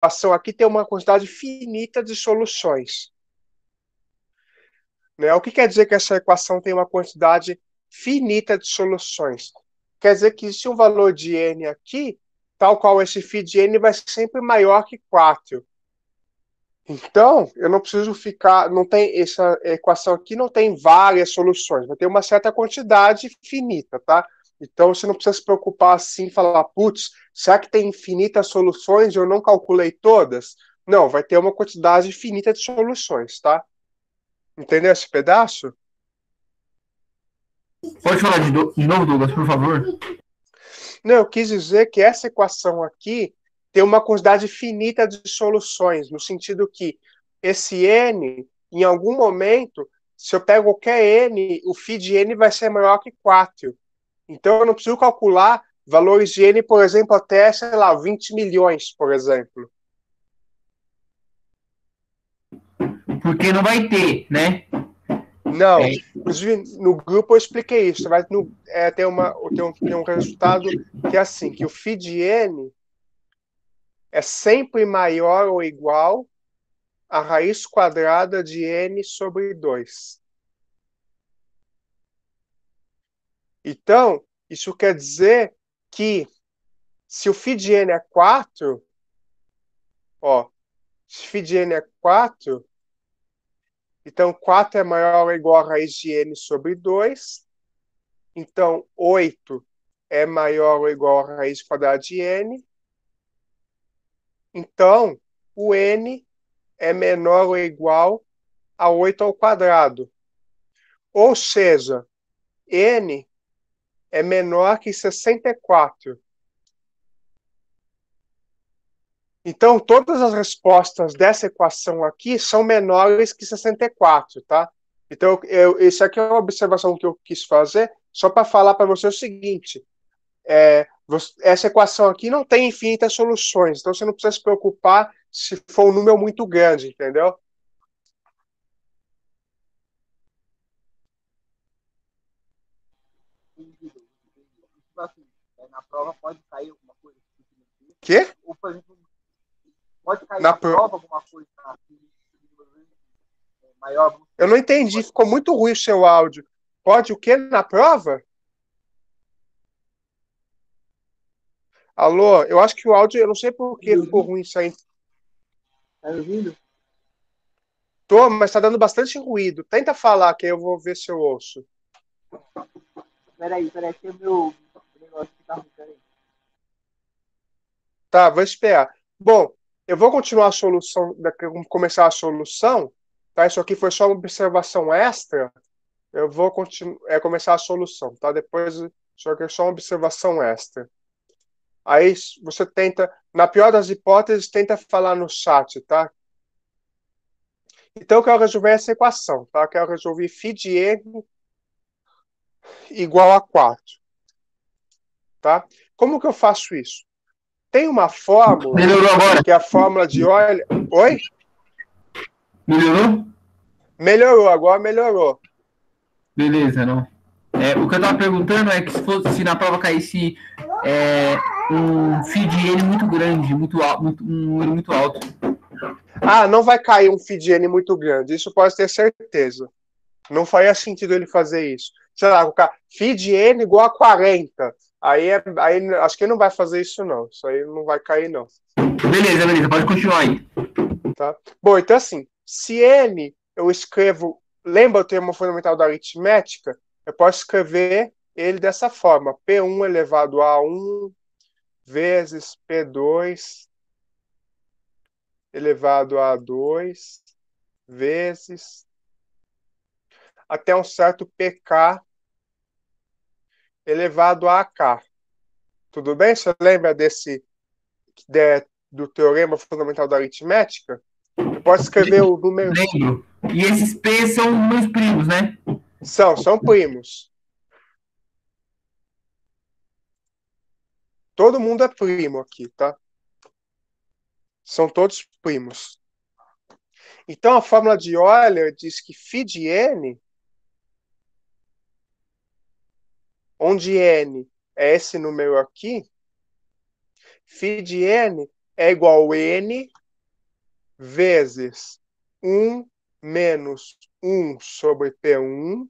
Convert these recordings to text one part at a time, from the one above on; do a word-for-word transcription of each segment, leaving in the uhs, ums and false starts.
equação aqui tem uma quantidade finita de soluções. Né? O que quer dizer que essa equação tem uma quantidade finita de soluções? Quer dizer que se um valor de n aqui, tal qual esse φ de n, vai ser sempre maior que quatro. Então, eu não preciso ficar... Não tem, essa equação aqui não tem várias soluções, vai ter uma certa quantidade finita, tá? Então, você não precisa se preocupar assim e falar, putz, será que tem infinitas soluções e eu não calculei todas? Não, vai ter uma quantidade infinita de soluções, tá? Entendeu esse pedaço? Pode falar de, do... de novo, Douglas, por favor? Não, eu quis dizer que essa equação aqui tem uma quantidade finita de soluções, no sentido que esse n, em algum momento, se eu pego qualquer n, o φ de n vai ser maior que quatro. Então, eu não preciso calcular valores de n, por exemplo, até, sei lá, vinte milhões, por exemplo. Porque não vai ter, né? Não. É. Inclusive, no grupo eu expliquei isso. Vai no, é, ter, uma, ter, um, ter um resultado que é assim, que o φ de n é sempre maior ou igual a raiz quadrada de n sobre dois. Então, isso quer dizer que se o φ de n é quatro, ó, se φ de n é quatro, então quatro é maior ou igual a raiz de n sobre dois, então oito é maior ou igual a raiz quadrada de n, então o n é menor ou igual a oito ao quadrado. Ou seja, n é menor que sessenta e quatro. Então, todas as respostas dessa equação aqui são menores que sessenta e quatro, tá? Então, eu, isso aqui é uma observação que eu quis fazer, só para falar para você o seguinte, é, você, essa equação aqui não tem infinitas soluções, então você não precisa se preocupar se for um número muito grande, entendeu? Na prova pode cair alguma coisa. Quê? Ou, por exemplo, pode cair na, na prova, prova alguma coisa maior. Eu não entendi, ficou muito ruim o seu áudio. Pode o quê na prova? Alô, eu acho que o áudio, eu não sei por que ficou ruim isso aí. Tá ouvindo? Tô, mas tá dando bastante ruído. Tenta falar que aí eu vou ver se eu ouço. Peraí, peraí, que é o meu... Tá, vou esperar. Bom, eu vou continuar a solução, começar a solução, tá? Isso aqui foi só uma observação extra. Eu vou continuar, é, começar a solução, tá? Depois, só que é só uma observação extra. Aí você tenta, na pior das hipóteses, tenta falar no chat, tá? Então, eu quero resolver essa equação, tá? Eu quero resolver φ de n igual a quatro. Tá? Como que eu faço isso? Tem uma fórmula, melhorou agora, que é a fórmula de Euler. Oi? Melhorou? Melhorou, agora melhorou. Beleza, não. É, o que eu estava perguntando é que se, fosse, se na prova caísse é, um φ de n muito grande, muito alto, muito, um número muito alto. Ah, não vai cair um φ de n muito grande, isso pode ter certeza. Não faria sentido ele fazer isso. Sei lá, colocar φ de n igual a quarenta. Aí, é, aí acho que ele não vai fazer isso, não. Isso aí não vai cair, não. Beleza, beleza. Pode continuar aí. Tá? Bom, então assim, se n eu escrevo... Lembra o termo fundamental da aritmética? Eu posso escrever ele dessa forma. P um elevado a um vezes P dois elevado a dois vezes... até um certo P K elevado a K. Tudo bem? Você lembra desse, de, do teorema fundamental da aritmética? Você pode escrever o número... Lembro. E esses P são meus primos, né? São, são primos. Todo mundo é primo aqui, tá? São todos primos. Então, a fórmula de Euler diz que φ de n... onde n é esse número aqui, φ de n é igual a n vezes um menos um sobre P um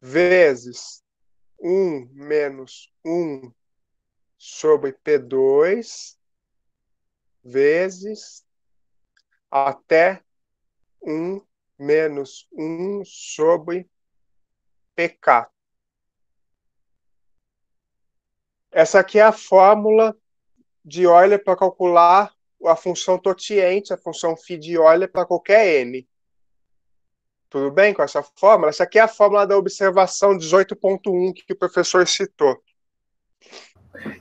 vezes um menos um sobre P dois vezes até um menos um sobre P K. Essa aqui é a fórmula de Euler para calcular a função totiente, a função φ de Euler para qualquer n. Tudo bem com essa fórmula? Essa aqui é a fórmula da observação dezoito ponto um que o professor citou.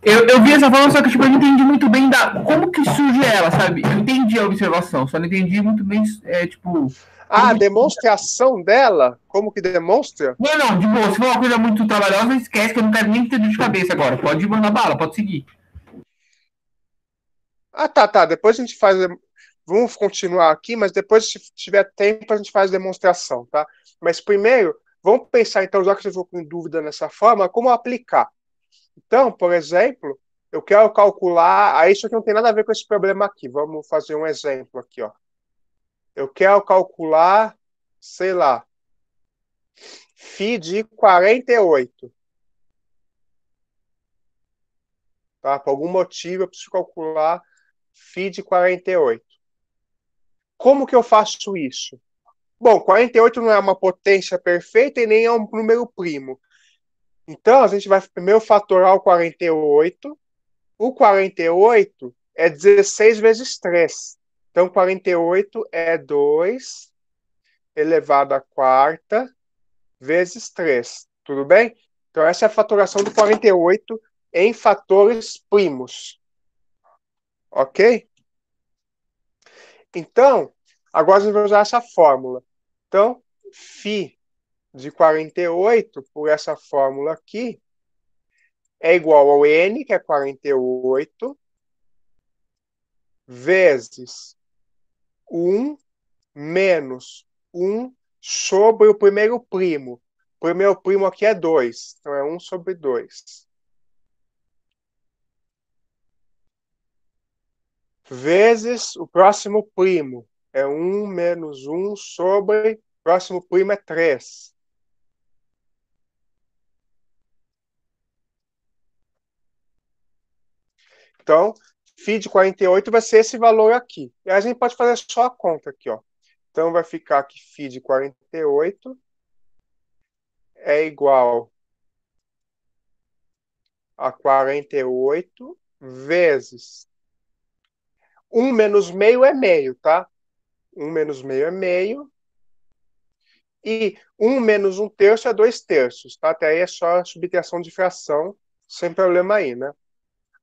Eu, eu vi essa fórmula, só que tipo, eu não entendi muito bem da, como que surge ela, sabe? Eu entendi a observação, só não entendi muito bem, é, tipo... Ah, a demonstração dela? Como que demonstra? Não, não, de boa, se for uma coisa muito trabalhosa, esquece que eu não quero nem ter de cabeça agora. Pode mandar bala, pode seguir. Ah, tá, tá, depois a gente faz... Vamos continuar aqui, mas depois, se tiver tempo, a gente faz demonstração, tá? Mas primeiro, vamos pensar, então, já que você ficou com dúvida nessa forma, como aplicar. Então, por exemplo, eu quero calcular... Aí isso aqui não tem nada a ver com esse problema aqui. Vamos fazer um exemplo aqui, ó. Eu quero calcular, sei lá, φ de quarenta e oito. Tá? Por algum motivo, eu preciso calcular φ de quarenta e oito. Como que eu faço isso? Bom, quarenta e oito não é uma potência perfeita e nem é um número primo. Então, a gente vai primeiro fatorar o quarenta e oito. O quarenta e oito é dezesseis vezes três. Então, quarenta e oito é dois elevado à quarta vezes três. Tudo bem? Então, essa é a fatoração do quarenta e oito em fatores primos. Ok? Então, agora a gente vai usar essa fórmula. Então, φ de quarenta e oito, por essa fórmula aqui, é igual ao n, que é quarenta e oito, vezes um menos um sobre o primeiro primo. O primeiro primo aqui é dois, então é um sobre dois. Vezes o próximo primo, é um menos um sobre, próximo primo é três. Então, φ de quarenta e oito vai ser esse valor aqui. E aí a gente pode fazer só a conta aqui, ó. Então, vai ficar que φ de quarenta e oito é igual a quarenta e oito vezes... um menos meio é meio, tá? um menos meio é meio. E um menos um terço é dois terços, tá? Até aí é só subtração de fração, sem problema aí, né?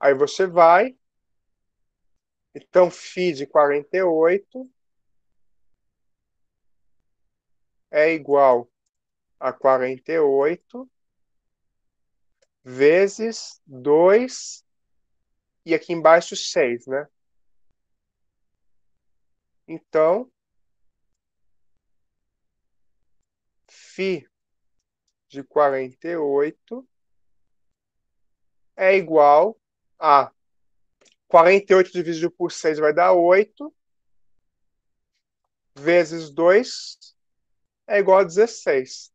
Aí você vai. Então, φ de quarenta e oito é igual a quarenta e oito vezes dois, e aqui embaixo seis, né? Então, φ de quarenta e oito é igual a quarenta e oito dividido por seis vai dar oito, vezes dois é igual a dezesseis.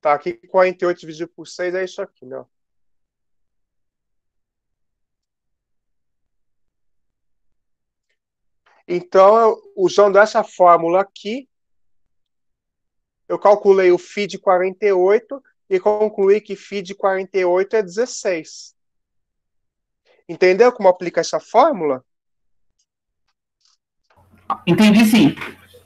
Tá? Aqui quarenta e oito dividido por seis é isso aqui, né? Então, usando essa fórmula aqui, eu calculei o φ de quarenta e oito e concluí que φ de quarenta e oito é dezesseis. Entendeu como aplica essa fórmula? Entendi, sim.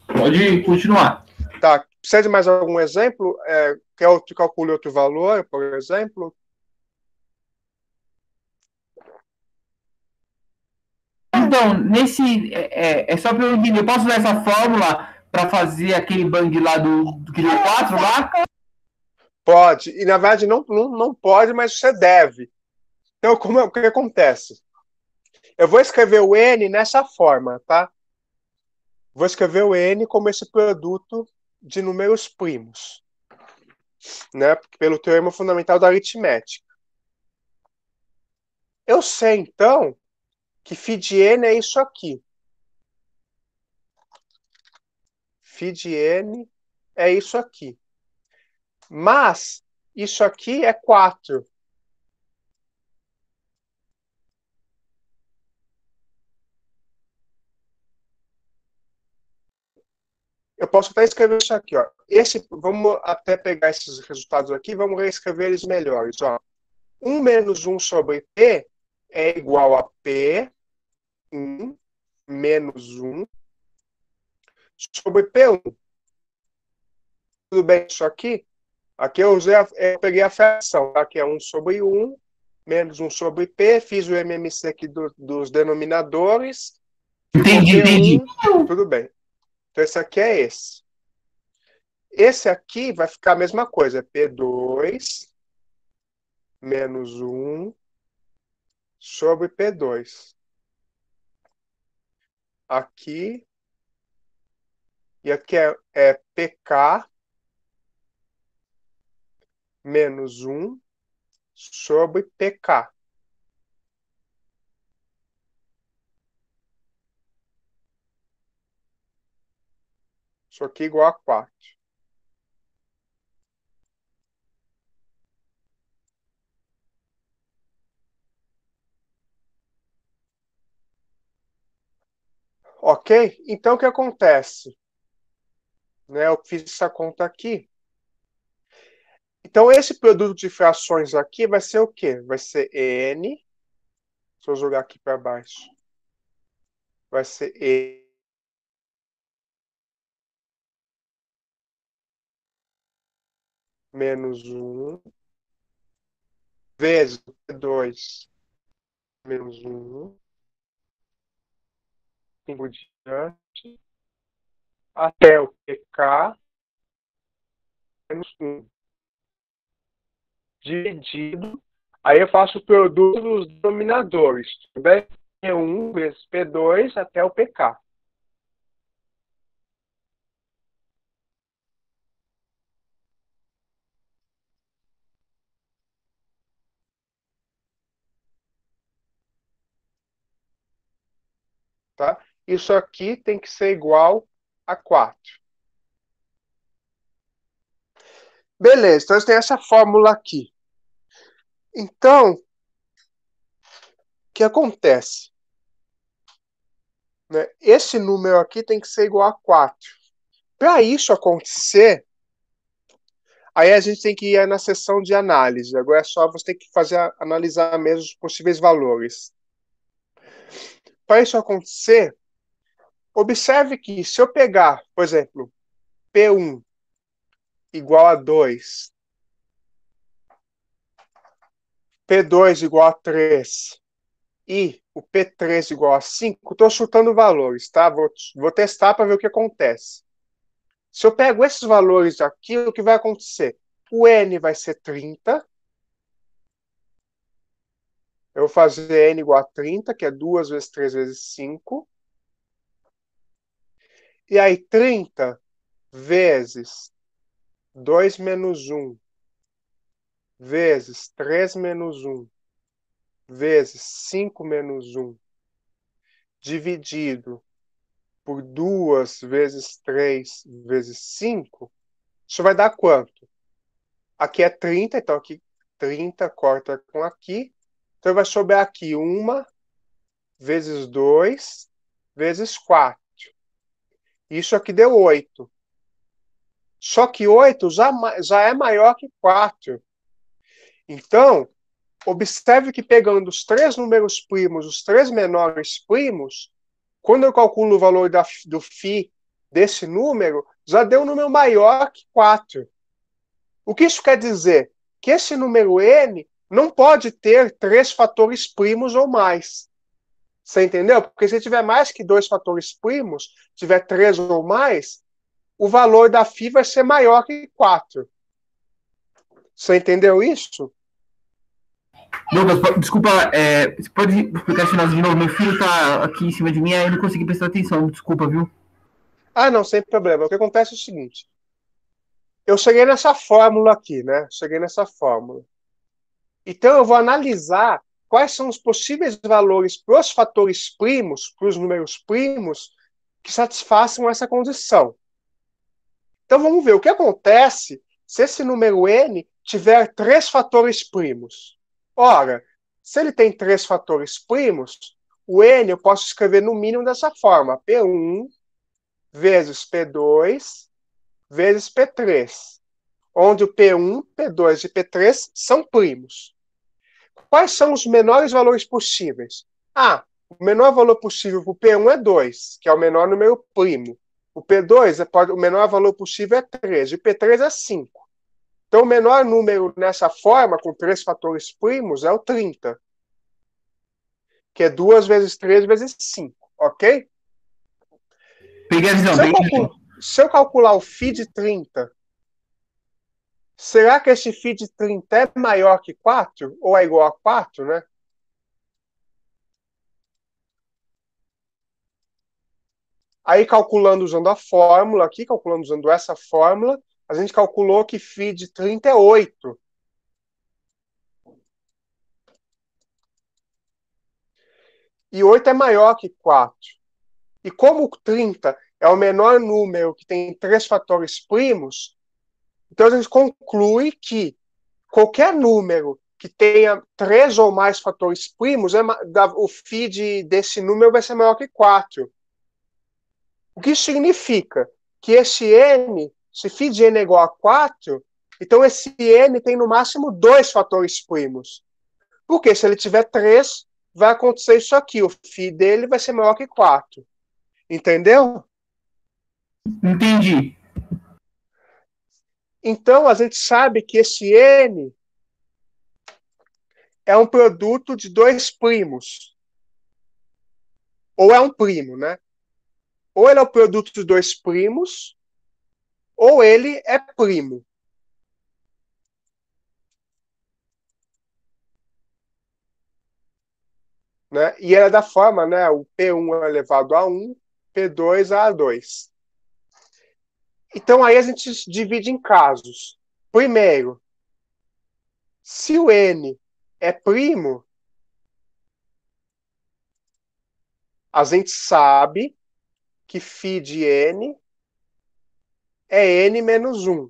Pode continuar. Tá. Precisa de mais algum exemplo? É, quer outro, calcule outro valor, por exemplo? Então, nesse, é, é só para eu entender, eu posso usar essa fórmula para fazer aquele bang lá do, do quatro lá? Pode, e na verdade não, não, não pode, mas você deve. Então, como, o que acontece? Eu vou escrever o n nessa forma, tá? Vou escrever o n como esse produto de números primos, né? Pelo teorema fundamental da aritmética. Eu sei, então, que φ de n é isso aqui. Φ de n é isso aqui. Mas isso aqui é quatro. Eu posso até escrever isso aqui, ó. Esse, vamos até pegar esses resultados aqui, vamos reescrever eles melhores, ó. um menos um sobre P é igual a P um menos um sobre P um. Tudo bem isso aqui? Aqui eu, usei a, eu peguei a fração, tá? Aqui é um sobre um, menos um sobre P, fiz o M M C aqui do, dos denominadores. Entendi, entendi. Tudo bem. Então, esse aqui é esse. Esse aqui vai ficar a mesma coisa, é P dois menos um sobre P dois. Aqui, e aqui é, é P K menos um sobre P K. Isso aqui é igual a quatro. Ok? Então, o que acontece? Né, eu fiz essa conta aqui. Então, esse produto de frações aqui vai ser o quê? Vai ser N. Deixa eu jogar aqui para baixo. Vai ser E. Menos um, vezes P dois, menos um, cinco diante, até o P K, menos um, dividido, aí eu faço o produto dos denominadores, tudo bem? P um vezes P dois até o P K. Tá? Isso aqui tem que ser igual a quatro. Beleza, então tem essa fórmula aqui. Então, o que acontece? Né? Esse número aqui tem que ser igual a quatro. Para isso acontecer, aí a gente tem que ir na seção de análise. Agora é só você ter que fazer, analisar mesmo os possíveis valores. Para isso acontecer, observe que se eu pegar, por exemplo, P um igual a dois, P dois igual a três e o P três igual a cinco, estou chutando valores, tá? Vou, vou testar para ver o que acontece. Se eu pego esses valores aqui, o que vai acontecer? O N vai ser trinta. Eu vou fazer N igual a trinta, que é duas vezes três vezes cinco. E aí, trinta vezes dois menos um, vezes três menos um, vezes cinco menos um, dividido por duas vezes três vezes cinco, isso vai dar quanto? Aqui é trinta, então aqui trinta corta com aqui. Então, vai sobrar aqui um vezes dois vezes quatro. Isso aqui deu oito. Só que oito já, já é maior que quatro. Então, observe que pegando os três números primos, os três menores primos, quando eu calculo o valor da, do φ desse número, já deu um número maior que quatro. O que isso quer dizer? Que esse número n não pode ter três fatores primos ou mais. Você entendeu? Porque se tiver mais que dois fatores primos, tiver três ou mais, o valor da φ vai ser maior que quatro. Você entendeu isso? Douglas, desculpa, é, você pode explicar esse sinal de novo? Meu filho está aqui em cima de mim, aí eu não consegui prestar atenção, desculpa, viu? Ah, não, sem problema. O que acontece é o seguinte. Eu cheguei nessa fórmula aqui, né? Cheguei nessa fórmula. Então, eu vou analisar quais são os possíveis valores para os fatores primos, para os números primos, que satisfaçam essa condição. Então vamos ver o que acontece se esse número n tiver três fatores primos. Ora, se ele tem três fatores primos, o n eu posso escrever no mínimo dessa forma, P um vezes P dois vezes P três, onde o P um, P dois e P três são primos. Quais são os menores valores possíveis? Ah, o menor valor possível para o P um é dois, que é o menor número primo. O P dois, é, pode, o menor valor possível é três, e o P três é cinco. Então, o menor número nessa forma, com três fatores primos, é o trinta, que é duas vezes três vezes cinco, ok? Peguei a visão. Se eu, calculo, se eu calcular o φ de trinta, será que esse φ de trinta é maior que quatro? Ou é igual a quatro, né? Aí, calculando usando a fórmula aqui, calculando usando essa fórmula, a gente calculou que φ de trinta é oito. E oito é maior que quatro. E como trinta é o menor número que tem três fatores primos, então, a gente conclui que qualquer número que tenha três ou mais fatores primos, é, da, o φ de, desse número vai ser maior que quatro. O que significa que esse n, se φ de n é igual a quatro, então esse n tem no máximo dois fatores primos. Porque se ele tiver três, vai acontecer isso aqui, o φ dele vai ser maior que quatro. Entendeu? Entendi. Então, a gente sabe que esse n é um produto de dois primos. Ou é um primo, né? Ou ele é o produto de dois primos, ou ele é primo. Né? E é da forma, né? O P um elevado a um, P dois a dois. Então, aí a gente divide em casos. Primeiro, se o n é primo, a gente sabe que φ de n é n menos um.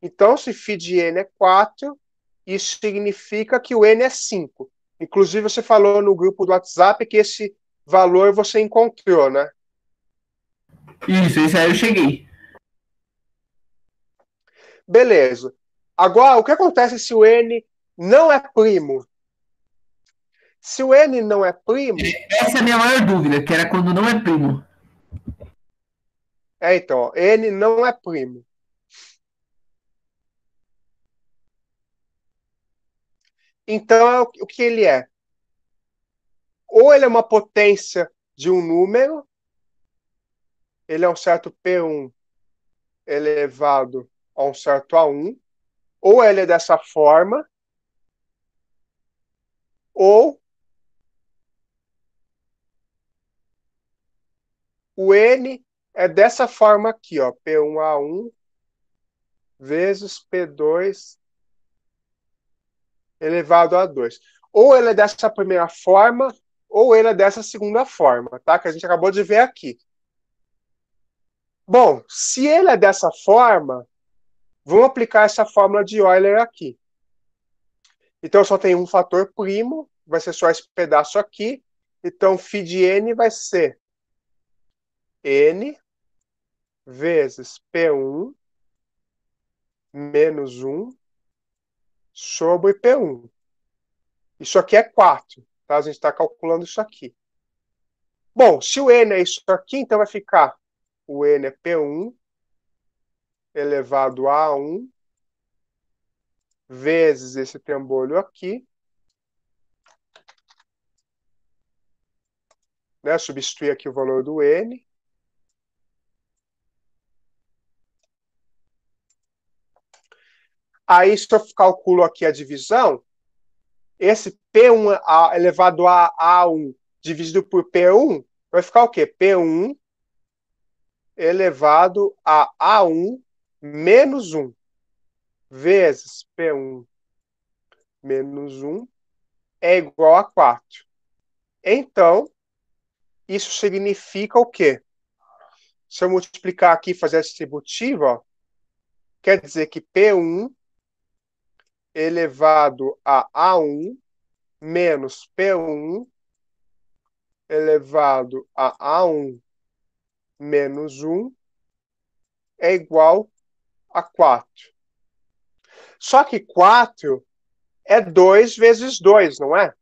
Então, se φ de n é quatro, isso significa que o n é cinco. Inclusive, você falou no grupo do WhatsApp que esse valor você encontrou, né? Isso, isso aí eu cheguei. Beleza. Agora, o que acontece se o n não é primo? Se o n não é primo... Essa é a minha maior dúvida, que era quando não é primo. É, então, ó, n não é primo. Então, o que ele é? Ou ele é uma potência de um número... Ele é um certo P um elevado a um certo A um, ou ele é dessa forma, ou o n é dessa forma aqui, ó, P um A um vezes P dois elevado a dois. Ou ele é dessa primeira forma, ou ele é dessa segunda forma, tá? Que a gente acabou de ver aqui. Bom, se ele é dessa forma, vamos aplicar essa fórmula de Euler aqui. Então, só tem um fator primo, vai ser só esse pedaço aqui. Então, φ de n vai ser n vezes P um menos um sobre P um. Isso aqui é quatro, tá? A gente está calculando isso aqui. Bom, se o n é isso aqui, então vai ficar... O n é P um elevado a um vezes esse trambolho aqui. Né? Substituir aqui o valor do n. Aí, se eu calculo aqui a divisão, esse P um elevado a A um dividido por P um, vai ficar o quê? P um elevado a A um menos um, vezes P um menos um, é igual a quatro. Então, isso significa o quê? Se eu multiplicar aqui e fazer a distributiva, ó, quer dizer que P um elevado a A um menos P um elevado a A um menos um é igual a quatro. Só que quatro é dois vezes dois, não é?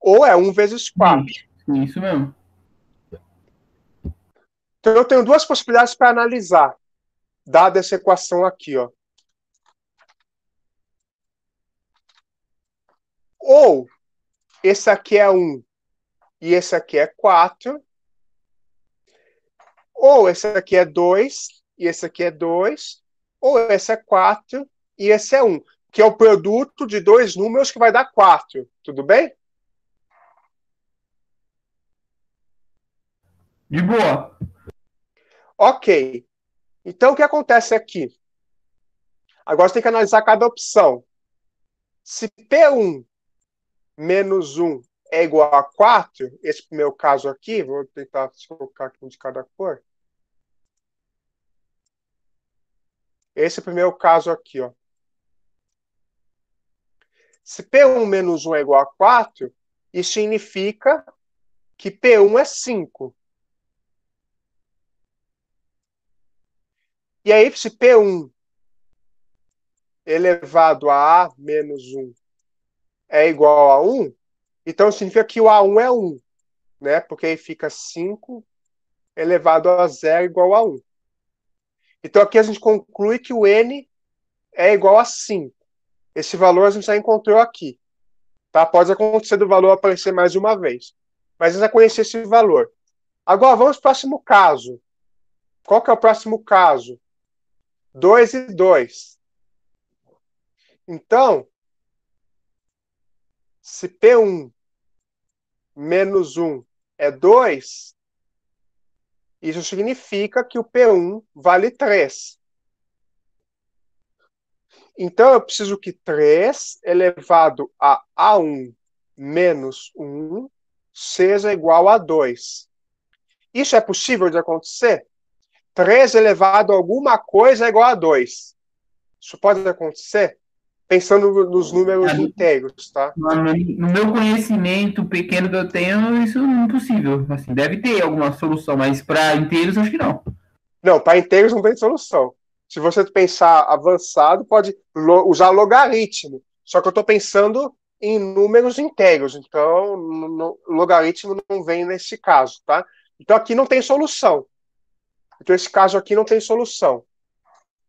Ou é um vezes quatro. Isso mesmo. Então, eu tenho duas possibilidades para analisar, dada essa equação aqui, ó. Ou esse aqui é um e esse aqui é quatro. Ou esse aqui é dois e esse aqui é dois. Ou esse é quatro e esse é um, que é o produto de dois números que vai dar quatro. Tudo bem? De boa. Ok. Então, o que acontece aqui? Agora você tem que analisar cada opção. Se P um menos um é igual a quatro, esse meu caso aqui, vou tentar colocar aqui um de cada cor. Esse é o primeiro caso aqui, ó. Se P um menos um é igual a quatro, isso significa que P um é cinco. E aí, se P um elevado a A menos um é igual a um, então significa que o A um é um, né? Porque aí fica cinco elevado a zero igual a um. Então aqui a gente conclui que o N é igual a cinco. Esse valor a gente já encontrou aqui. Tá? Pode acontecer do valor aparecer mais de uma vez. Mas a gente já conhece esse valor. Agora vamos para o próximo caso. Qual que é o próximo caso? dois e dois. Então, se P um menos um é dois, isso significa que o P um vale três. Então, eu preciso que três elevado a A um menos um seja igual a dois. Isso é possível de acontecer? três elevado a alguma coisa é igual a dois. Isso pode acontecer? Pensando nos números inteiros, tá? No meu conhecimento pequeno que eu tenho, isso é impossível. Assim, deve ter alguma solução, mas para inteiros, acho que não. Não, para inteiros não tem solução. Se você pensar avançado, pode lo- usar logaritmo. Só que eu estou pensando em números inteiros, então no, no, logaritmo não vem nesse caso, tá? Então aqui não tem solução. Então, esse caso aqui não tem solução.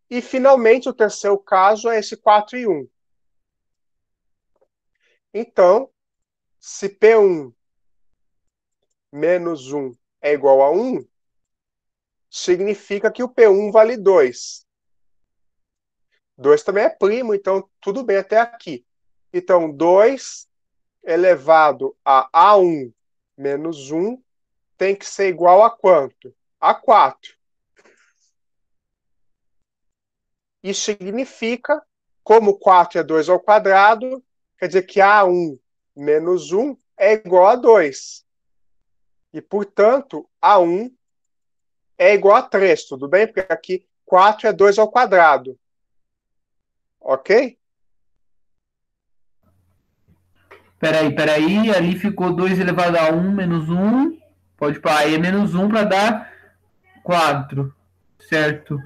E, finalmente, o terceiro caso é esse quatro e um. Então, se P um menos um é igual a um, significa que o P um vale dois. dois também é primo, então tudo bem até aqui. Então, dois elevado a A um menos um tem que ser igual a quanto? A quatro. Isso significa, como quatro é dois ao quadrado, quer dizer que A um menos um é igual a dois. E, portanto, A um é igual a três, tudo bem? Porque aqui quatro é dois ao quadrado. Ok? Peraí, peraí, ali ficou dois elevado a um menos um. Pode parar aí, é menos um para dar quatro, certo?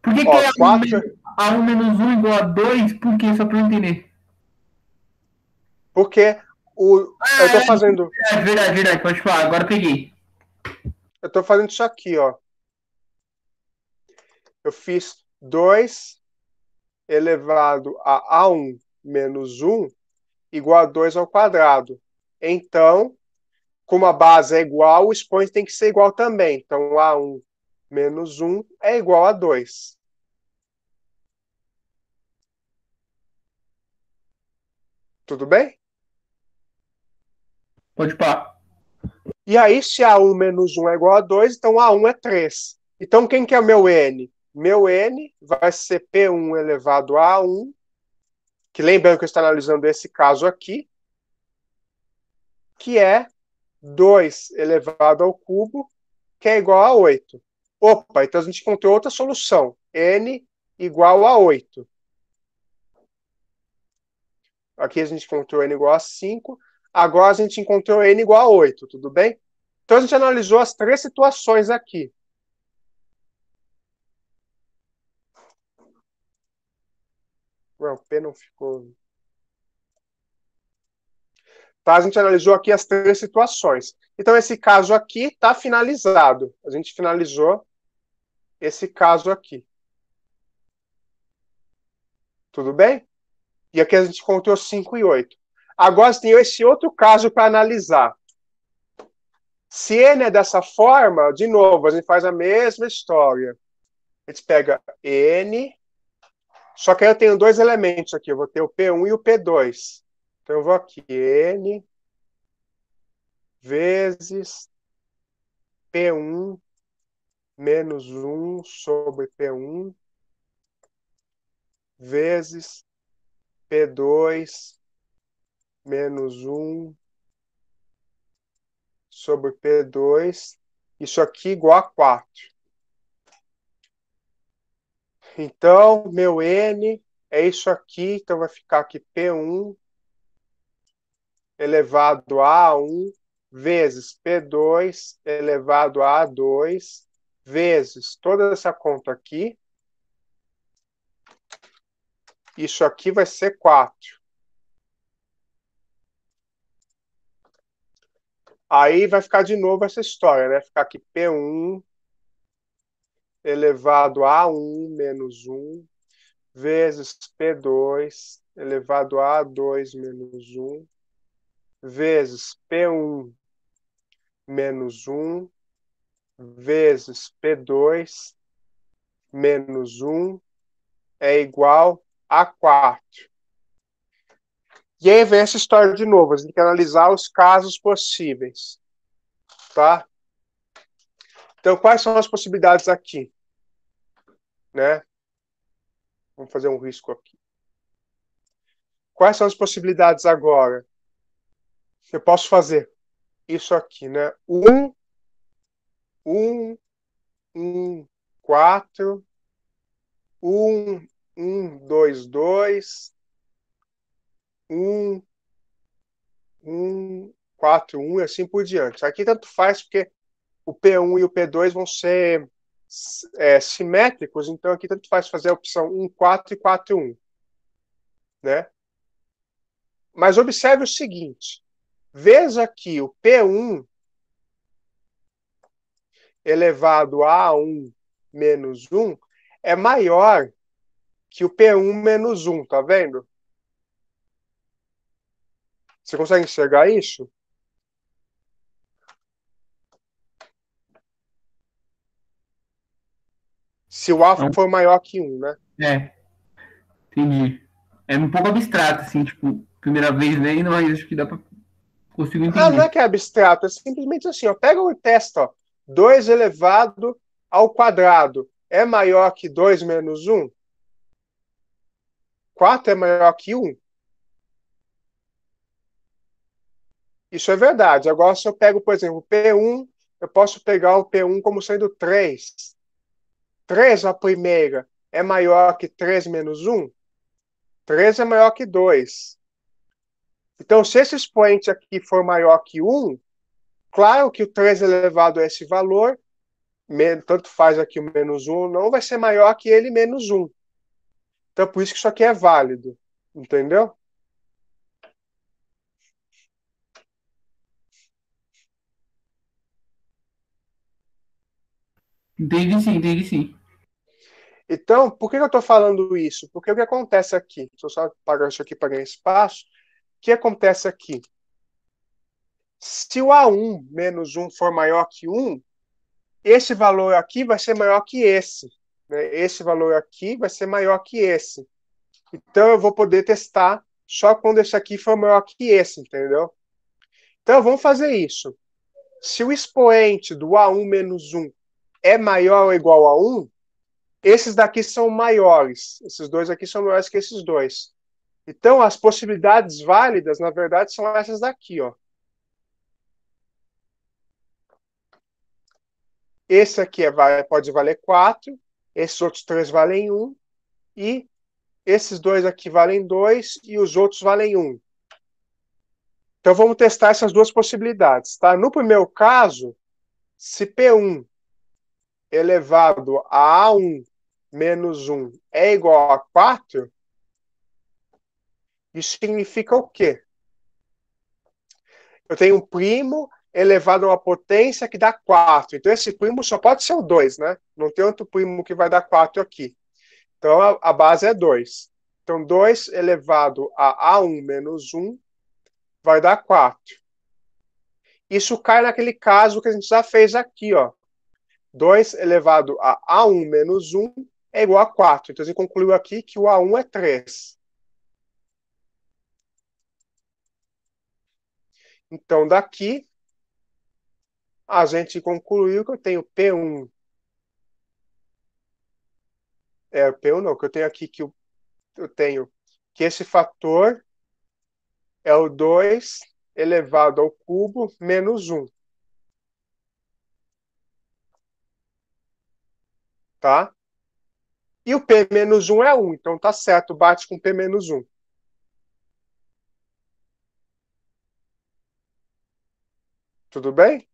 Por que, ó, que quatro... a um menos um igual a dois? Por que? Só para eu entender. Porque o... ah, eu estou fazendo... Verdade, verdade, verdade. Pode falar. Agora peguei. Eu estou fazendo isso aqui, ó. Eu fiz dois elevado a A um menos um igual a dois ao quadrado. Então, como a base é igual, o expoente tem que ser igual também. Então, A um menos um é igual a dois. Tudo bem? Pode pá. E aí, se A um menos um é igual a dois, então A um é três. Então, quem que é o meu N? Meu N vai ser P um elevado a A um que lembrando que eu estou analisando esse caso aqui, que é dois elevado ao cubo, que é igual a oito. Opa, então a gente encontrou outra solução, n igual a oito. Aqui a gente encontrou n igual a cinco, agora a gente encontrou n igual a oito, tudo bem? Então a gente analisou as três situações aqui. Ué, o P não ficou... Tá, a gente analisou aqui as três situações. Então esse caso aqui está finalizado. A gente finalizou esse caso aqui. Tudo bem? E aqui a gente encontrou cinco e oito. Agora tem esse outro caso para analisar. Se n é dessa forma, de novo, a gente faz a mesma história. A gente pega n, só que aí eu tenho dois elementos aqui, eu vou ter o P um e o P dois. Então eu vou aqui, n vezes P um menos um sobre P um vezes P dois menos um sobre P dois, isso aqui igual a quatro. Então, meu n é isso aqui, então vai ficar aqui P um elevado a A um vezes P dois elevado a A dois vezes toda essa conta aqui. Isso aqui vai ser quatro. Aí vai ficar de novo essa história, né? Vai ficar aqui P um elevado a A um menos um vezes P dois elevado a A dois menos um vezes P um menos um vezes P dois menos um é igual a quatro. E aí vem essa história de novo. A gente tem que analisar os casos possíveis. Tá? Então, quais são as possibilidades aqui? Né? Vamos fazer um risco aqui. Quais são as possibilidades agora? Eu posso fazer isso aqui, né? um, um, um, quatro, um, um, dois, dois, um, um, quatro, um e assim por diante. Aqui tanto faz porque o P um e o P dois vão ser é, simétricos, então aqui tanto faz fazer a opção um, quatro e quatro, um. Né? Mas observe o seguinte. Veja que o P um elevado a A um menos um é maior que o P um menos um, tá vendo? Você consegue enxergar isso? Se o A for maior que um, né? É, entendi. É um pouco abstrato, assim, tipo, primeira vez vendo, mas acho que dá pra... Consigo entender. Ah, não é que é abstrato, é simplesmente assim, ó, pega o teste, ó, dois elevado ao quadrado é maior que dois menos um? quatro é maior que um? Isso é verdade. Agora, se eu pego, por exemplo, o P um, eu posso pegar o P um como sendo três. três, a primeira, é maior que três menos um? três é maior que dois. Então, se esse expoente aqui for maior que um, claro que o três elevado a esse valor, tanto faz aqui o menos um, não vai ser maior que ele menos um. Então, por isso que isso aqui é válido. Entendeu? Entendi sim, entendi sim. Então, por que eu estou falando isso? Porque o que acontece aqui, deixa eu só apagar isso aqui para ganhar espaço, o que acontece aqui? Se o A um menos um for maior que um, esse valor aqui vai ser maior que esse. Né? Esse valor aqui vai ser maior que esse. Então, eu vou poder testar só quando esse aqui for maior que esse, entendeu? Então, vamos fazer isso. Se o expoente do A um menos um é maior ou igual a um, esses daqui são maiores. Esses dois aqui são maiores que esses dois. Então, as possibilidades válidas, na verdade, são essas daqui, ó. Esse aqui é, pode valer quatro, esses outros três valem um, e esses dois aqui valem dois, e os outros valem um. Então, vamos testar essas duas possibilidades, tá? No primeiro caso, se P um elevado a A um menos um é igual a quatro, isso significa o quê? Eu tenho um primo elevado a uma potência que dá quatro. Então, esse primo só pode ser o dois, né? Não tem outro primo que vai dar quatro aqui. Então, a, a base é dois. Então, dois elevado a A um menos um vai dar quatro. Isso cai naquele caso que a gente já fez aqui, ó. dois elevado a A um menos um é igual a quatro. Então, a gente concluiu aqui que o A um é três. Então, daqui, a gente concluiu que eu tenho P um. É, P um não, que eu tenho aqui que eu, eu tenho que esse fator é o dois elevado ao cubo menos um. Tá? E o P menos um é um, então tá certo, bate com P menos um. Tudo bem?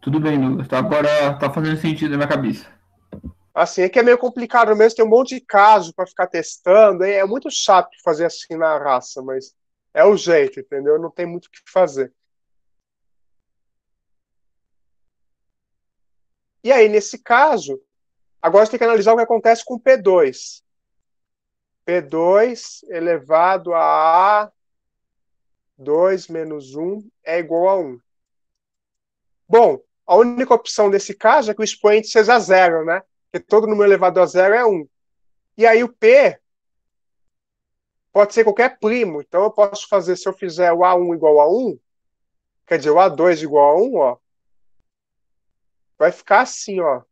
Tudo bem, Douglas. Agora tá fazendo sentido na minha cabeça. Assim, é que é meio complicado mesmo, tem um monte de caso para ficar testando, é muito chato fazer assim na raça, mas é o jeito, entendeu? Não tem muito o que fazer. E aí, nesse caso, agora você tem que analisar o que acontece com P dois. P dois elevado a A dois menos um é igual a um. Bom, a única opção desse caso é que o expoente seja zero, né? Porque todo número elevado a zero é um. E aí o P pode ser qualquer primo. Então eu posso fazer, se eu fizer o A um igual a um, quer dizer, o A dois igual a um, ó, vai ficar assim, ó.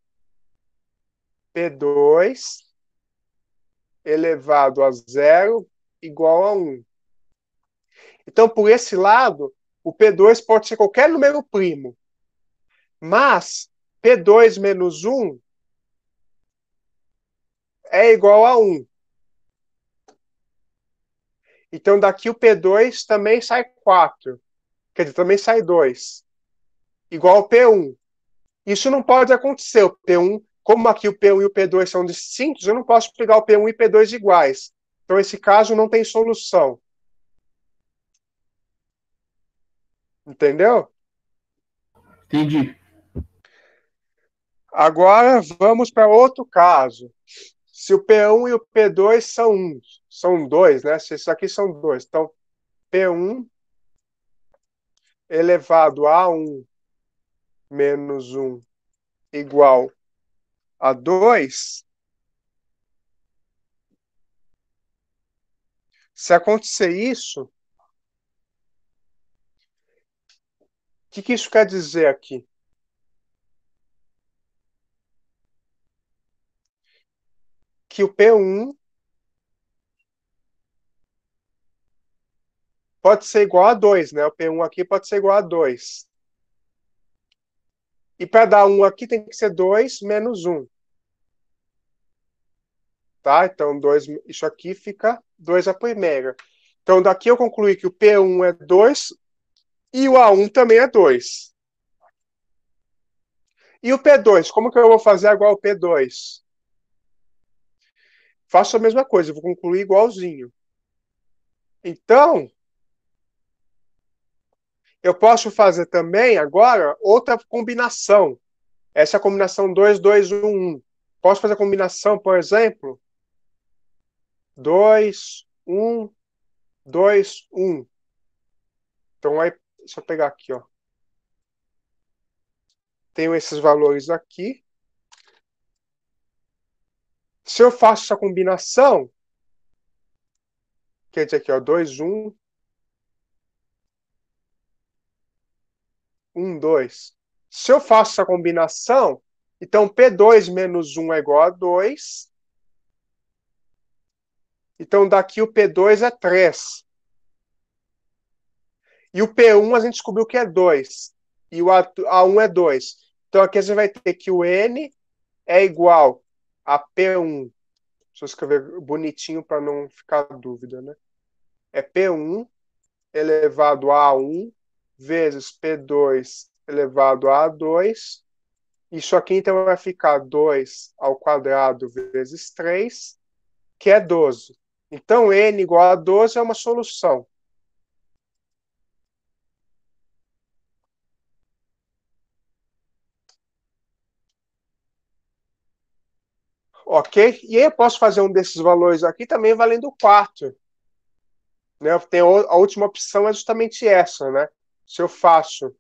P dois elevado a zero igual a um. Então, por esse lado, o P dois pode ser qualquer número primo. Mas P dois menos um é igual a um. Então, daqui o P dois também sai quatro. Quer dizer, também sai dois. Igual ao P um. Isso não pode acontecer. O P um, como aqui o P um e o P dois são distintos, eu não posso pegar o P um e P dois iguais. Então, esse caso não tem solução. Entendeu? Entendi. Agora, vamos para outro caso. Se o P um e o P dois são um, são dois, né? Se isso aqui são dois. Então, P um elevado a um menos um igual a dois. Se acontecer isso, o que, que isso quer dizer aqui? Que o P um pode ser igual a dois, né? O P um aqui pode ser igual a dois. E para dar um aqui tem que ser dois menos um. Tá? Então, dois, isso aqui fica dois a primeira. Então, daqui eu concluí que o P um é dois e o A um também é dois. E o P dois? Como que eu vou fazer igual ao P dois? Faço a mesma coisa, eu vou concluir igualzinho. Então, eu posso fazer também, agora, outra combinação. Essa é a combinação dois, dois, um, um. Posso fazer a combinação, por exemplo, dois, um, dois, um. Então, aí, deixa eu pegar aqui, ó. Tenho esses valores aqui. Se eu faço essa combinação, quer dizer aqui, ó, dois, um, um, dois. Se eu faço essa combinação, então P dois menos um é igual a dois, Então, daqui o P dois é três. E o P um a gente descobriu que é dois. E o A um é dois. Então, aqui você vai ter que o N é igual a P um. Deixa eu escrever bonitinho para não ficar dúvida, né? É P um elevado a A um vezes P dois elevado a A dois. Isso aqui, então, vai ficar dois ao quadrado vezes três, que é doze. Então, N igual a doze é uma solução. Ok? E aí eu posso fazer um desses valores aqui também valendo quatro. Né? Tem a última opção é justamente essa, né? Se eu faço...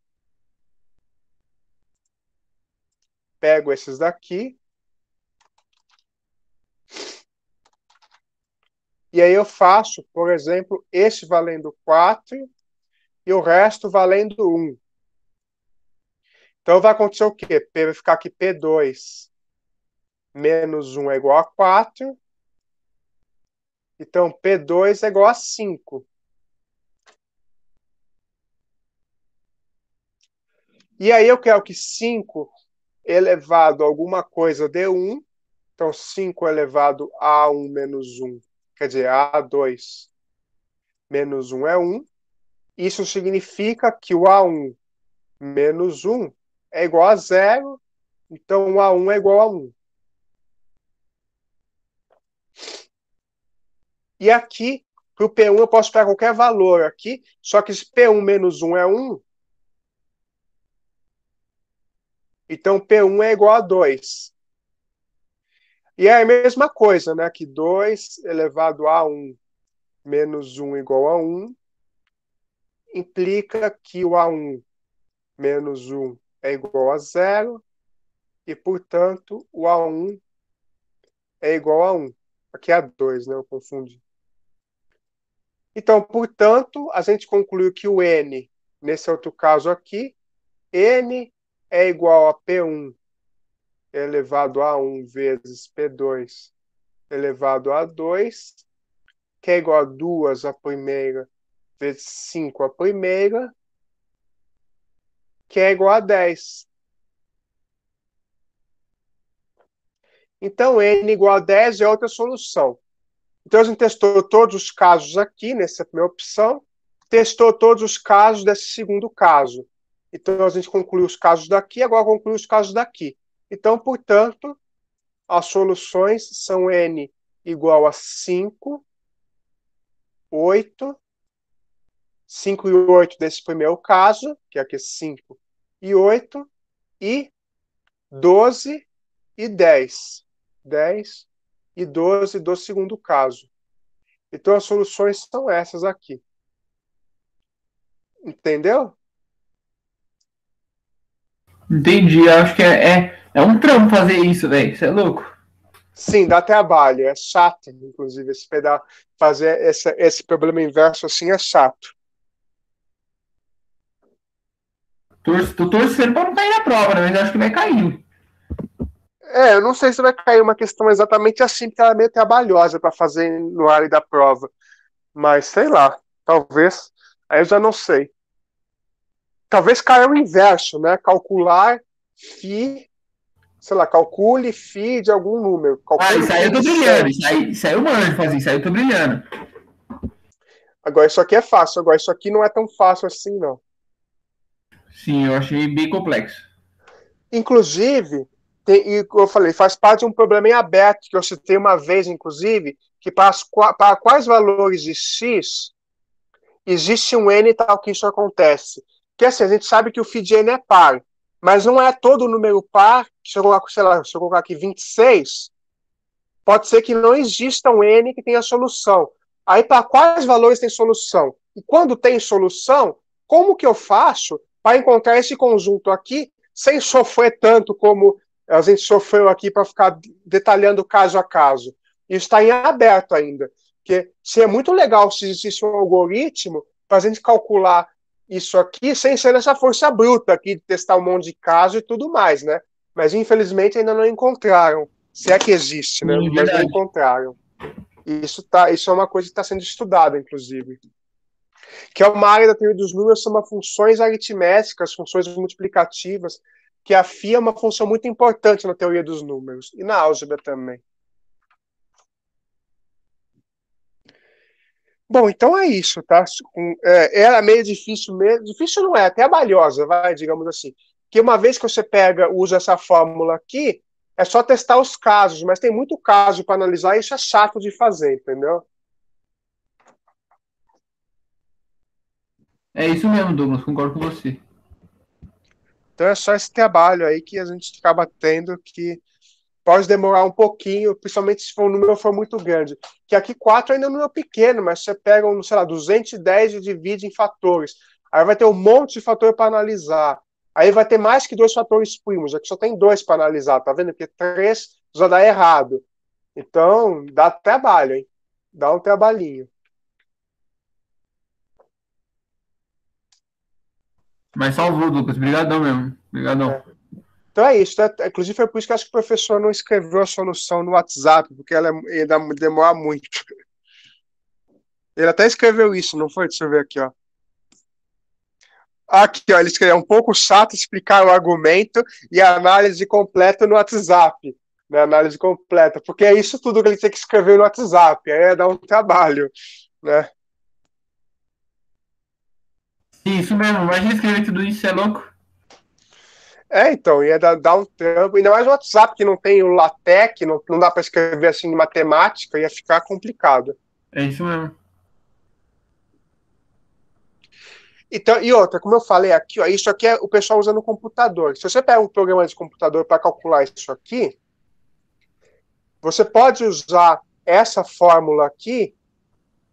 Pego esses daqui. E aí eu faço, por exemplo, esse valendo quatro e o resto valendo um. Então vai acontecer o quê? P vai ficar aqui P dois menos um é igual a quatro. Então P dois é igual a cinco. E aí eu quero que cinco... elevado a alguma coisa D um, então cinco elevado a A um menos um, quer dizer, A dois menos um é um. Isso significa que o A um menos um é igual a zero, então o A um é igual a um. E aqui, para o P um, eu posso pegar qualquer valor aqui, só que se P um menos um é um, então, P um é igual a dois. E é a mesma coisa, né? Que dois elevado a um menos um igual a um implica que o A um menos um é igual a zero e, portanto, o A um é igual a um. Aqui é A dois, né? Eu confundi. Então, portanto, a gente concluiu que o N, nesse outro caso aqui, N... é igual a P um elevado a um vezes P dois elevado a dois, que é igual a duas a primeira vezes cinco a primeira, que é igual a dez. Então, N igual a dez é outra solução. Então, a gente testou todos os casos aqui, nessa primeira opção, testou todos os casos desse segundo caso. Então, a gente concluiu os casos daqui, agora conclui os casos daqui. Então, portanto, as soluções são N igual a cinco, oito, cinco e oito desse primeiro caso, que aqui é cinco e oito, e doze e dez. dez e doze do segundo caso. Então, as soluções são essas aqui. Entendeu? Entendi, acho que é, é, é um trampo fazer isso, velho, você é louco? Sim, dá trabalho, é chato, inclusive, esse pedaço, fazer essa, esse problema inverso assim é chato. Torço, tô torcendo pra não cair na prova, né? Mas acho que vai cair. É, eu não sei se vai cair uma questão exatamente assim, porque ela é meio trabalhosa pra fazer no área da prova, mas sei lá, talvez, aí eu já não sei. Talvez caia o inverso, né? Calcular φ, sei lá, calcule φ de algum número. Calcule ah, isso aí eu tô brilhando, isso aí, isso aí eu manjo fazer, isso aí eu tô brilhando. Agora isso aqui é fácil, agora isso aqui não é tão fácil assim, não. Sim, eu achei bem complexo. Inclusive, tem, eu falei, faz parte de um problema em aberto, que eu citei uma vez, inclusive, que para, as, para quais valores de x existe um n tal que isso acontece. Porque assim, a gente sabe que o φ de n é par, mas não é todo número par, se eu colocar, sei lá, se eu colocar aqui vinte e seis, pode ser que não exista um n que tenha solução. Aí para quais valores tem solução? E quando tem solução, como que eu faço para encontrar esse conjunto aqui sem sofrer tanto como a gente sofreu aqui para ficar detalhando caso a caso? Isso está em aberto ainda. Porque seria muito legal se existisse um algoritmo para a gente calcular isso aqui, sem ser essa força bruta aqui, de testar um monte de caso e tudo mais, né? Mas, infelizmente, ainda não encontraram. Se é que existe, né? Mas não encontraram. Isso, tá, isso é uma coisa que está sendo estudada, inclusive. Que é uma área da teoria dos números, chama funções aritméticas, funções multiplicativas, que a Φ é uma função muito importante na teoria dos números, e na álgebra também. Bom, então é isso, tá? Era meio difícil mesmo, difícil não é, trabalhosa, vai, digamos assim. Que uma vez que você pega, usa essa fórmula aqui, é só testar os casos, mas tem muito caso para analisar e isso é chato de fazer, entendeu? É isso mesmo, Douglas, concordo com você. Então é só esse trabalho aí que a gente acaba tendo, que pode demorar um pouquinho, principalmente se for um número for muito grande. Que aqui quatro ainda é um número pequeno, mas você pega, um, sei lá, duzentos e dez e divide em fatores. Aí vai ter um monte de fator para analisar. Aí vai ter mais que dois fatores primos, aqui só tem dois para analisar, tá vendo? Porque três já dá errado. Então dá trabalho, hein? Dá um trabalhinho. Mas salvou, Lucas. Obrigadão mesmo. Obrigadão. É. Então é isso. Né? Inclusive foi por isso que acho que o professor não escreveu a solução no WhatsApp, porque ela ia demorar muito. Ele até escreveu isso, não foi? Deixa eu ver aqui, ó. Aqui, ó. Ele escreveu um pouco chato explicar o argumento e a análise completa no WhatsApp. Né? Análise completa. Porque é isso tudo que ele tem que escrever no WhatsApp. Aí ia dar um trabalho, né? Isso mesmo, imagina escrever tudo isso, é louco. É, então, ia dar, dar um tempo. Ainda mais o WhatsApp, que não tem o LaTeX, não, não dá para escrever assim de matemática, ia ficar complicado. É isso mesmo. Então, e outra, como eu falei aqui, ó, isso aqui é o pessoal usando o computador. Se você pega um programa de computador para calcular isso aqui, você pode usar essa fórmula aqui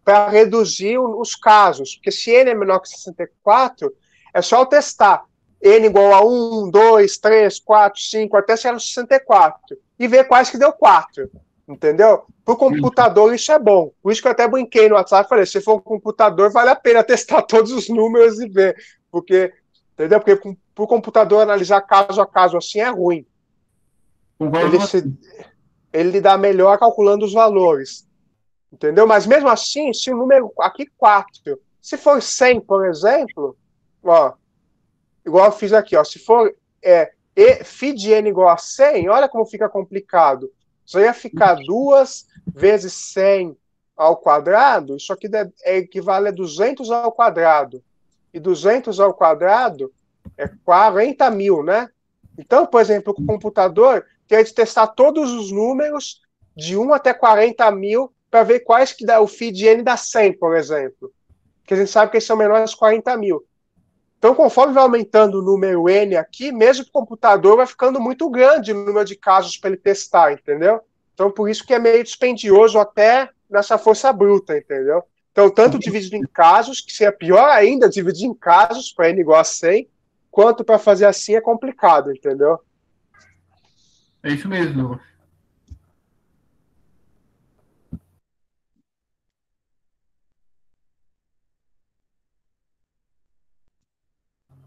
para reduzir os casos, porque se n é menor que sessenta e quatro, é só testar n igual a um, dois, três, quatro, cinco, até chegar no sessenta e quatro, e ver quais que deu quatro, entendeu? Para o computador isso é bom, por isso que eu até brinquei no WhatsApp, falei, se for um computador vale a pena testar todos os números e ver, porque, entendeu? Porque para o computador analisar caso a caso assim é ruim. Ele, se, ele lidar melhor calculando os valores. Entendeu? Mas mesmo assim, se o número aqui quatro, se for cem, por exemplo, ó, igual eu fiz aqui, ó, se for é, e, φ de n igual a cem, olha como fica complicado. Isso ia ficar duas vezes cem ao quadrado, isso aqui é, equivale a duzentos ao quadrado. E duzentos ao quadrado é quarenta mil, né? Então, por exemplo, o computador tem que testar todos os números de um até quarenta mil, para ver quais que dá o φ de n dá cem, por exemplo. Porque a gente sabe que eles são menores de quarenta mil. Então, conforme vai aumentando o número n aqui, mesmo para o computador vai ficando muito grande o número de casos para ele testar, entendeu? Então, por isso que é meio dispendioso até nessa força bruta, entendeu? Então, tanto dividido em casos, que seria pior ainda dividir em casos, para n igual a cem, quanto para fazer assim é complicado, entendeu? É isso mesmo.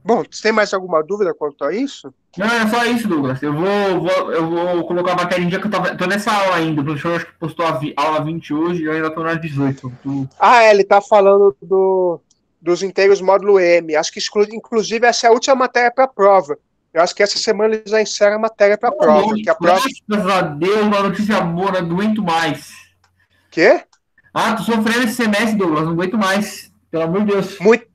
Bom, você tem mais alguma dúvida quanto a isso? Não, é só isso, Douglas. Eu vou, vou, eu vou colocar a matéria em dia que eu tava, tô nessa aula ainda. O professor acho que postou a vi, aula vinte hoje e eu ainda tô na dezoito. Do... Ah, é, ele tá falando do, dos inteiros módulo M. Acho que, exclu, inclusive, essa é a última matéria para a prova. Eu acho que essa semana ele já encerra a matéria para a prova. Graças prova... a Deus, uma notícia boa, não aguento mais. Quê? Ah, tô sofrendo esse semestre, Douglas, não aguento mais. Pelo amor de Deus. Muito,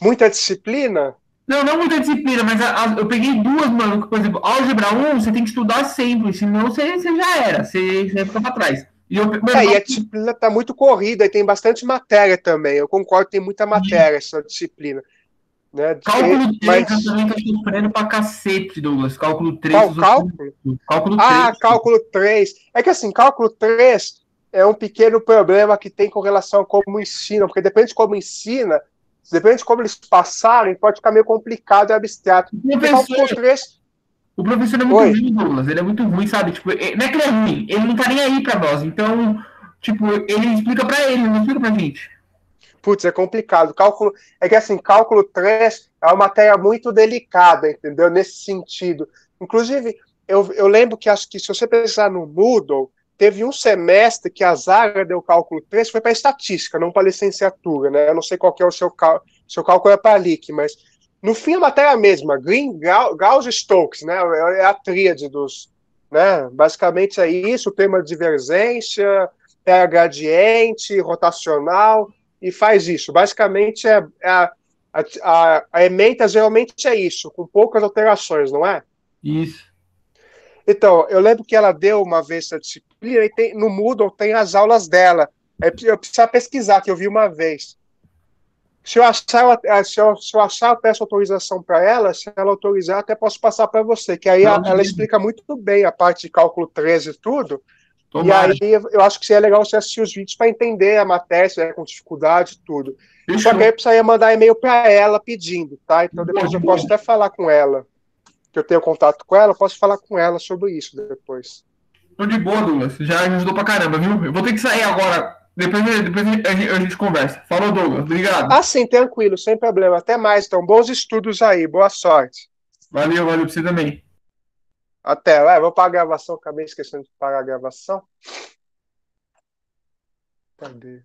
muita disciplina? Não, não muita disciplina, mas a, a, eu peguei duas, mano. Por exemplo, álgebra um, você tem que estudar sempre, senão você, você já era, você, você fica pra trás. E eu, mano, é, e a disciplina tá muito corrida e tem bastante matéria também. Eu concordo, tem muita matéria essa disciplina. Né? Cálculo três, mas... eu também tô sofrendo pra cacete, Douglas. Cálculo três. Qual cálculo? Cálculo três. Ah, cálculo três. É que assim, cálculo três é um pequeno problema que tem com relação a como ensina, porque depende de como ensina. Depende de como eles passarem, pode ficar meio complicado e abstrato. O professor, três... o professor é muito Oi? ruim, Douglas. Ele é muito ruim, sabe? Tipo, ele, não é que ele é ruim, ele não tá nem aí pra nós. Então, tipo, ele explica pra ele, não explica pra gente. Putz, é complicado. Cálculo... É que assim, cálculo três é uma matéria muito delicada, entendeu? Nesse sentido. Inclusive, eu, eu lembro que acho que se você pensar no Moodle, Teve um semestre que a Zaga deu cálculo três, foi para estatística, não para licenciatura, né? Eu não sei qual que é o seu cálculo, seu cálculo é para L I C, mas no fim a matéria é a mesma, Green, Gauss e Stokes, né? É a tríade dos... Né? Basicamente é isso, o tema de divergência, é gradiente, rotacional, e faz isso. Basicamente é, é a, a, a, a ementa geralmente é isso, com poucas alterações, não é? Isso. Então, eu lembro que ela deu uma vez essa disciplina, e tem, no Moodle tem as aulas dela. Eu precisava pesquisar, que eu vi uma vez. Se eu achar, se eu, se eu, achar, eu peço autorização para ela, se ela autorizar, até posso passar para você, que aí a, ela explica muito bem a parte de cálculo treze e tudo. Tomara. E aí eu acho que seria legal você assistir os vídeos para entender a matéria, se é com dificuldade e tudo. Fechou. Só que aí eu precisaria mandar e-mail para ela pedindo, tá? Então depois eu posso até falar com ela. Que eu tenho contato com ela, eu posso falar com ela sobre isso depois. Tô de boa, Douglas. Já ajudou pra caramba, viu? Eu vou ter que sair agora. Depois, depois a, gente, a gente conversa. Falou, Douglas. Obrigado. Ah, sim, tranquilo, sem problema. Até mais, então. Bons estudos aí. Boa sorte. Valeu, valeu pra você também. Até. Ué, vou parar a gravação. Acabei esquecendo de parar a gravação. Cadê?